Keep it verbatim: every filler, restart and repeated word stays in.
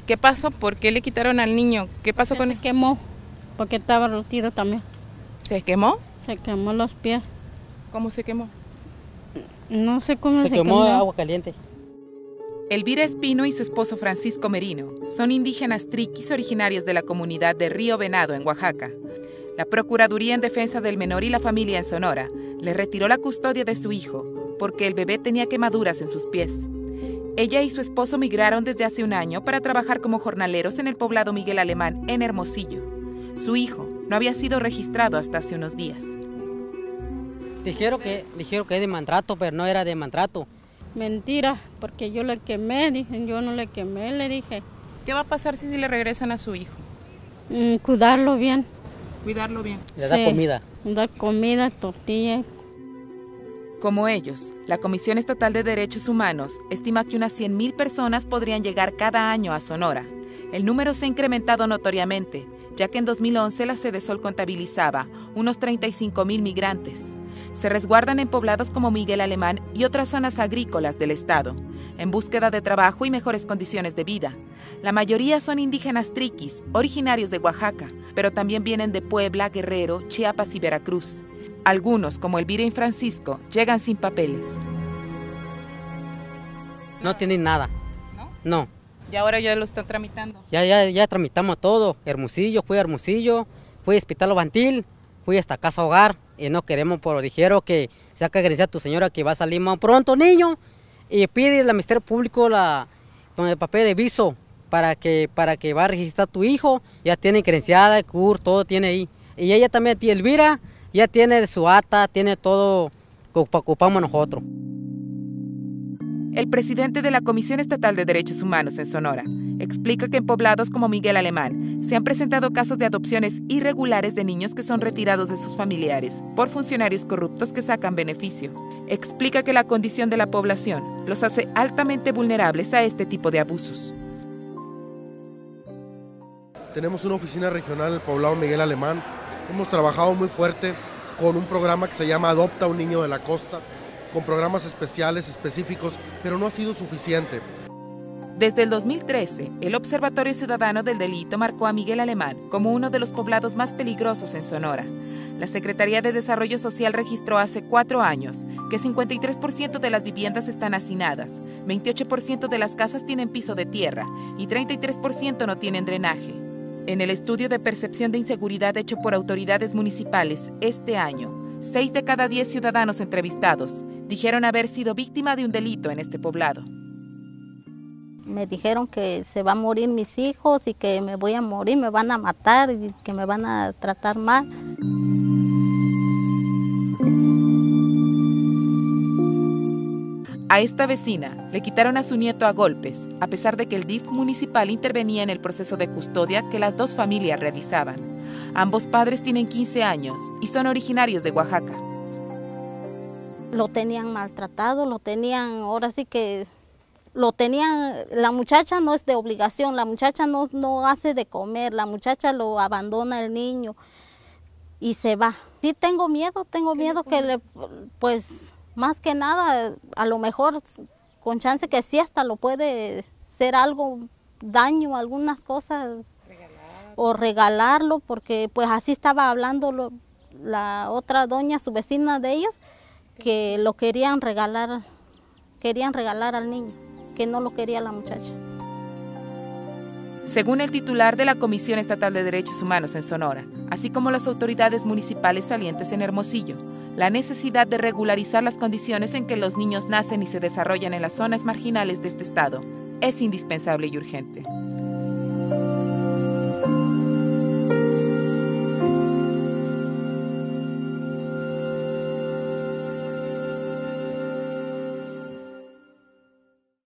¿Y qué pasó? ¿Por qué le quitaron al niño? ¿Qué pasó con él? Se quemó, porque estaba rotido también. ¿Se quemó? Se quemó los pies. ¿Cómo se quemó? No sé cómo se, se quemó. Se quemó agua caliente. Elvira Espino y su esposo Francisco Merino son indígenas triquis originarios de la comunidad de Río Venado, en Oaxaca. La Procuraduría en Defensa del Menor y la Familia en Sonora le retiró la custodia de su hijo porque el bebé tenía quemaduras en sus pies. Ella y su esposo migraron desde hace un año para trabajar como jornaleros en el poblado Miguel Alemán, en Hermosillo. Su hijo no había sido registrado hasta hace unos días. Dijeron que, dijeron que es de maltrato, pero no era de maltrato. Mentira, porque yo le quemé, dije, yo no le quemé, le dije. ¿Qué va a pasar si le regresan a su hijo? Mm, cuidarlo bien. Cuidarlo bien. Le da sí, comida. Le da comida, tortilla. Como ellos, la Comisión Estatal de Derechos Humanos estima que unas cien mil personas podrían llegar cada año a Sonora. El número se ha incrementado notoriamente, ya que en dos mil once la C D S O L contabilizaba unos treinta y cinco mil migrantes. Se resguardan en poblados como Miguel Alemán y otras zonas agrícolas del estado, en búsqueda de trabajo y mejores condiciones de vida. La mayoría son indígenas triquis, originarios de Oaxaca, pero también vienen de Puebla, Guerrero, Chiapas y Veracruz. Algunos, como Elvira y Francisco, llegan sin papeles. No tienen nada. ¿No? No. ¿Y ahora ya lo están tramitando? Ya, ya, ya tramitamos todo. Hermosillo, fui a Hermosillo, fui a Hospital Infantil, fui hasta Casa Hogar. Y no queremos, pero dijeron que se haga agradecer a tu señora que va a salir más pronto, niño. Y pide al Ministerio Público la, con el papel de viso para que, para que va a registrar a tu hijo. Ya tiene credenciada, C U R, todo tiene ahí. Y ella también, tía Elvira, ya tiene su acta, tiene todo que ocupamos nosotros. El presidente de la Comisión Estatal de Derechos Humanos en Sonora explica que en poblados como Miguel Alemán se han presentado casos de adopciones irregulares de niños que son retirados de sus familiares por funcionarios corruptos que sacan beneficio. Explica que la condición de la población los hace altamente vulnerables a este tipo de abusos. Tenemos una oficina regional en el poblado Miguel Alemán. Hemos trabajado muy fuerte con un programa que se llama Adopta un niño de la costa, con programas especiales, específicos, pero no ha sido suficiente. Desde el dos mil trece, el Observatorio Ciudadano del Delito marcó a Miguel Alemán como uno de los poblados más peligrosos en Sonora. La Secretaría de Desarrollo Social registró hace cuatro años que cincuenta y tres por ciento de las viviendas están hacinadas, veintiocho por ciento de las casas tienen piso de tierra y treinta y tres por ciento no tienen drenaje. En el estudio de percepción de inseguridad hecho por autoridades municipales este año, seis de cada diez ciudadanos entrevistados dijeron haber sido víctima de un delito en este poblado. Me dijeron que se van a morir mis hijos y que me voy a morir, me van a matar y que me van a tratar mal. A esta vecina le quitaron a su nieto a golpes, a pesar de que el D I F municipal intervenía en el proceso de custodia que las dos familias realizaban. Ambos padres tienen quince años y son originarios de Oaxaca. Lo tenían maltratado, lo tenían, ahora sí que lo tenían, la muchacha no es de obligación, la muchacha no, no hace de comer, la muchacha lo abandona el niño y se va. Sí tengo miedo, tengo miedo que le, pues más que nada, a lo mejor con chance que sí hasta lo puede ser algo, daño, algunas cosas. O regalarlo, porque pues así estaba hablando lo, la otra doña, su vecina de ellos, que lo querían regalar, querían regalar al niño, que no lo quería la muchacha. Según el titular de la Comisión Estatal de Derechos Humanos en Sonora, así como las autoridades municipales salientes en Hermosillo, la necesidad de regularizar las condiciones en que los niños nacen y se desarrollan en las zonas marginales de este estado es indispensable y urgente.